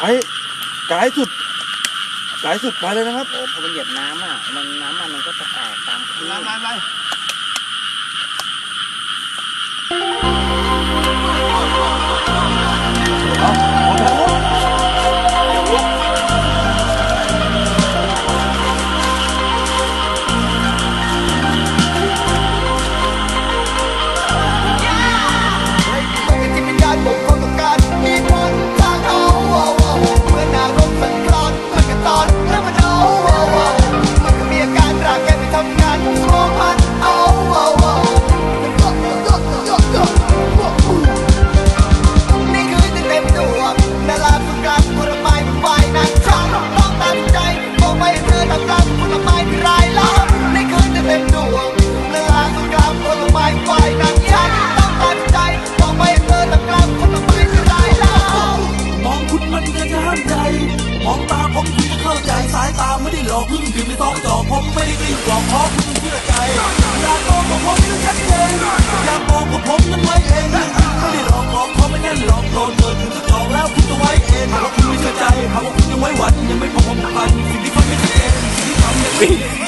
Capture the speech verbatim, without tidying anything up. ไอ้กายสุดกายสุดไปเลยนะครับโอ้พอมันเหยียบน้ำอ่ะมันน้ำมันมันก็จะแตกตามคลื่นน้ำไปBeat